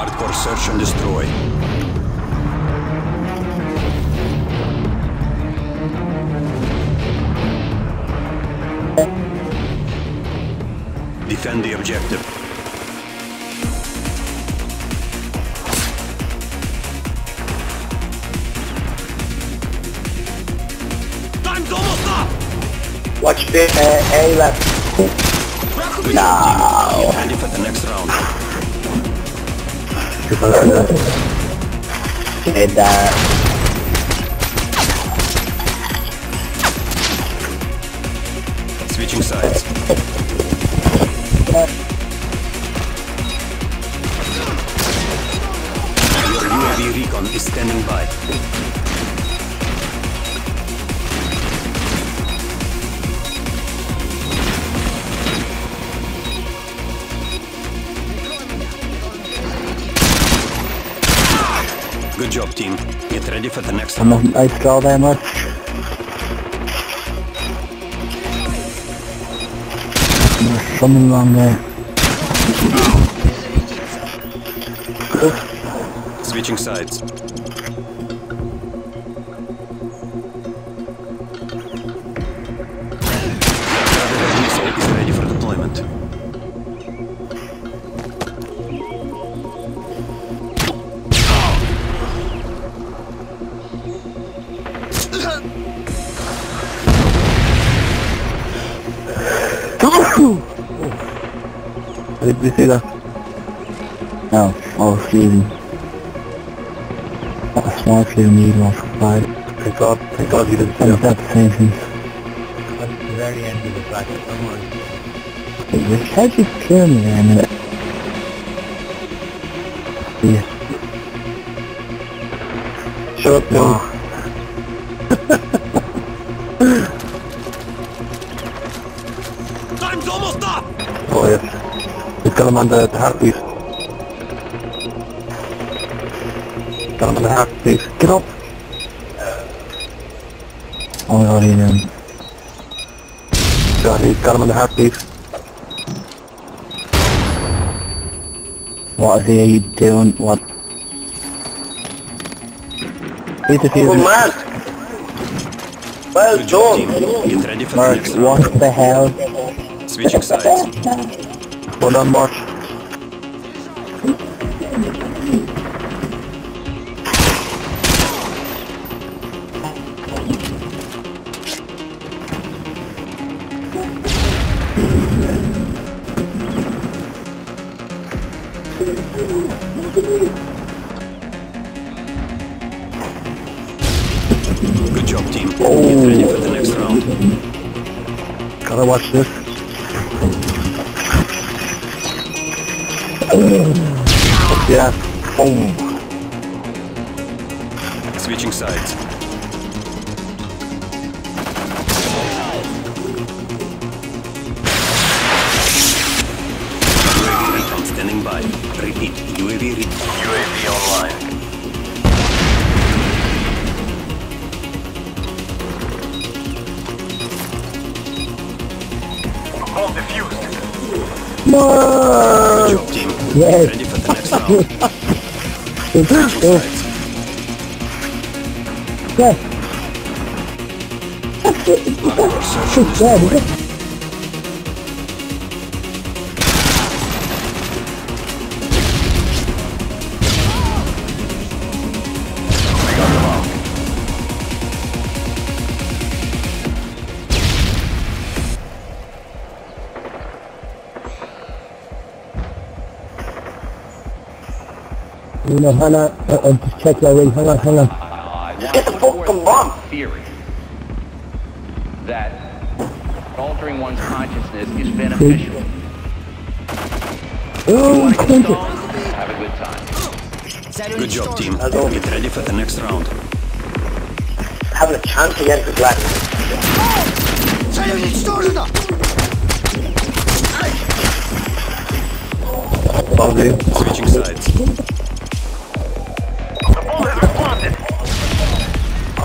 Hardcore search and destroy. Defend the objective. Time's almost up! Watch the A left. Good. No! Get ready for the next round. Did that. Switching sides. You're UAV recon is standing by. Good job, team. Get ready for the next one. I saw that much. Something wrong there. Switching sides. The missile is ready for deployment. Did we see that? No, I was leaving. That small clear needle was fired. Thank God you didn't see that. That's the same thing. That's the very end of the bracket, don't worry. Wait, how did you clear me there a minute? Yeah. Shut up, no. Time's almost up! Oh, yes. Tell him on the heart, please. Tell him on the heart, please. Get up! Oh my god, he didn't. God, he's got him on the heart, please. What is he doing? What? He's mad! Well done! Mark, what the hell? Switching sides. Well done, Mark. Good job, team. Oh. Get ready for the next round. Gotta watch this. Yeah. Boom. Switching sides. UAV recon standing by. Repeat. UAV recon. UAV online. Bomb defused. No. Good job, team. Yes. Ready for the next round. Yes. You know, just check your way. Hang on. Just get the fucking bomb! Theory that altering one's consciousness is beneficial. Oh, have a good time. Good job, team. Get ready for the next round. Having a chance to get the black. Switching sides.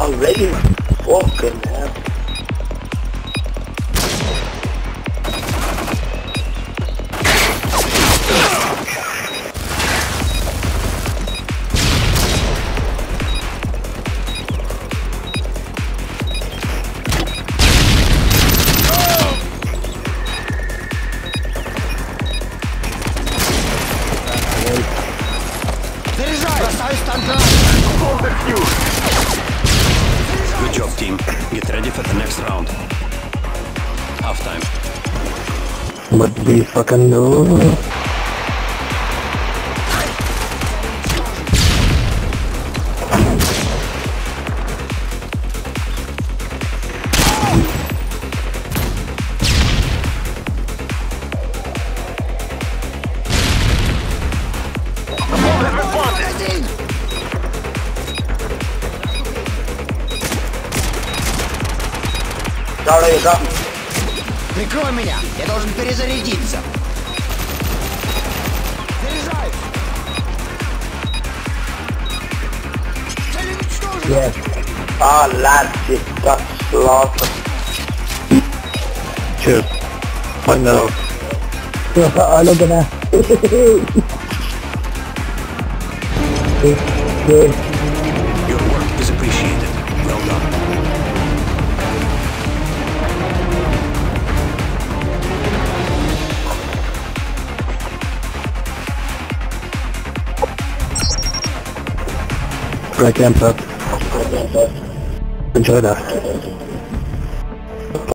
Already, man. Fucking hell. I'm done. Hold the fuse. Good job, team. Get ready for the next round. Half time. But we fucking know. Прикрой меня, я должен перезарядиться. Заряжай! Цель уничтожена! А, лад, это сложно. Че? Понял. Алло, да. Your work is appreciated. Well done. I can't stop. Enjoy that.